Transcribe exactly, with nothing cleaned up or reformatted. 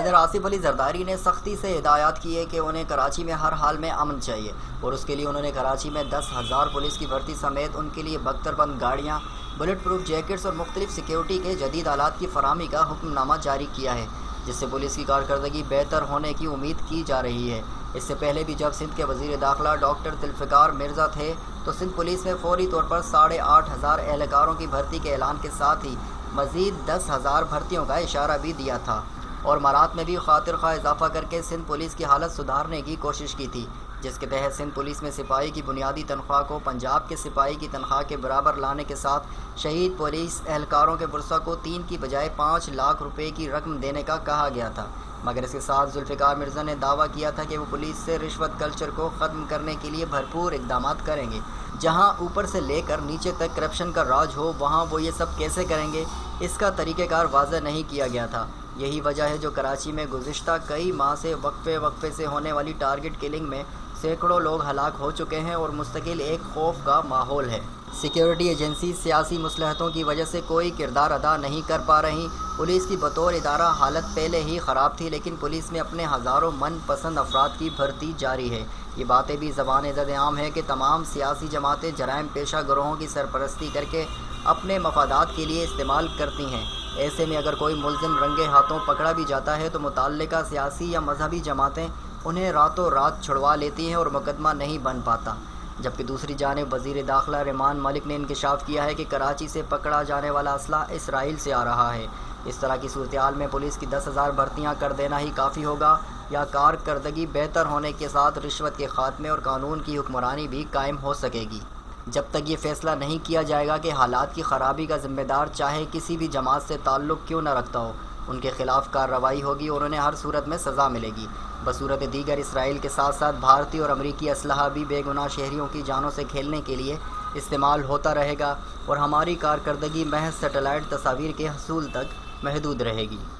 सदर आसिफ अली जरदारी ने सख्ती से हिदायत की है कि उन्हें कराची में हर हाल में अमन चाहिए और उसके लिए उन्होंने कराची में दस हज़ार पुलिस की भर्ती समेत उनके लिए बख्तरबंद गाड़ियाँ, बुलेट प्रूफ जैकेट्स और मुख्तलिफ सिक्योरिटी के जदीद आलात की फराहमी का हुक्मनामा जारी किया है, जिससे पुलिस की कारकर्दगी बेहतर होने की उम्मीद की जा रही है। इससे पहले भी जब सिंध के वजीर दाखिला डॉक्टर ज़ुल्फ़िकार मिर्ज़ा थे तो सिंध पुलिस में फौरी तौर पर साढ़े आठ हज़ार एहलकारों की भर्ती के ऐलान के साथ ही मज़ीद दस हज़ार भर्तियों का इशारा भी दिया था और मारात में भी खातिर खा इजाफा करके सिंध पुलिस की हालत सुधारने की कोशिश की थी, जिसके तहत सिंध पुलिस में सिपाही की बुनियादी तनख्वाह को पंजाब के सिपाही की तनख्वाह के बराबर लाने के साथ शहीद पुलिस एहलकारों के वर्सा को तीन की बजाय पाँच लाख रुपए की रकम देने का कहा गया था। मगर इसके साथ ज़ुल्फ़िकार मिर्ज़ा ने दावा किया था कि वो पुलिस से रिश्वत कल्चर को ख़त्म करने के लिए भरपूर इकदाम करेंगे। जहाँ ऊपर से लेकर नीचे तक करप्शन का राज हो, वहाँ वो ये सब कैसे करेंगे, इसका तरीक़ेकार वाज़ह नहीं किया गया था। यही वजह है जो कराची में गुज़िश्ता कई माह से वक्फे वक्फे से होने वाली टारगेट किलिंग में सैकड़ों लोग हलाक हो चुके हैं और मुस्तकिल एक खौफ का माहौल है। सिक्योरिटी एजेंसी सियासी मसलहतों की वजह से कोई किरदार अदा नहीं कर पा रही। पुलिस की बतौर इदारा हालत पहले ही ख़राब थी, लेकिन पुलिस में अपने हज़ारों मनपसंद अफराद की भर्ती जारी है। ये बातें भी ज़बान ज़द आम है कि तमाम सियासी जमातें जराइम पेशा ग्रोहों की सरपरस्ती करके अपने मफादात के लिए इस्तेमाल करती हैं। ऐसे में अगर कोई मुल्ज़िम रंगे हाथों पकड़ा भी जाता है तो मुताल्लिका सियासी या मजहबी जमातें उन्हें रातों रात छुड़वा लेती हैं और मुकदमा नहीं बन पाता। जबकि दूसरी जानिब वज़ीर दाखिला रहमान मलिक ने इंकशाफ किया है कि कराची से पकड़ा जाने वाला असला इसराइल से आ रहा है। इस तरह की सूरत में पुलिस की दस हज़ार भर्तियाँ कर देना ही काफ़ी होगा या कारकर्दगी बेहतर होने के साथ रिश्वत के खात्मे और कानून की हुक्मरानी भी कायम हो सकेगी। जब तक ये फैसला नहीं किया जाएगा कि हालात की ख़राबी का जिम्मेदार चाहे किसी भी जमात से ताल्लुक़ क्यों न रखता हो, उनके खिलाफ कार्रवाई होगी और उन्हें हर सूरत में सज़ा मिलेगी। बसूरत दीगर इसराइल के साथ साथ भारतीय और अमरीकी असलहा भी बेगुनाह शहरियों की जानों से खेलने के लिए इस्तेमाल होता रहेगा और हमारी कारकर्दगी महज सेटेलाइट तस्वीर के हसूल तक महदूद रहेगी।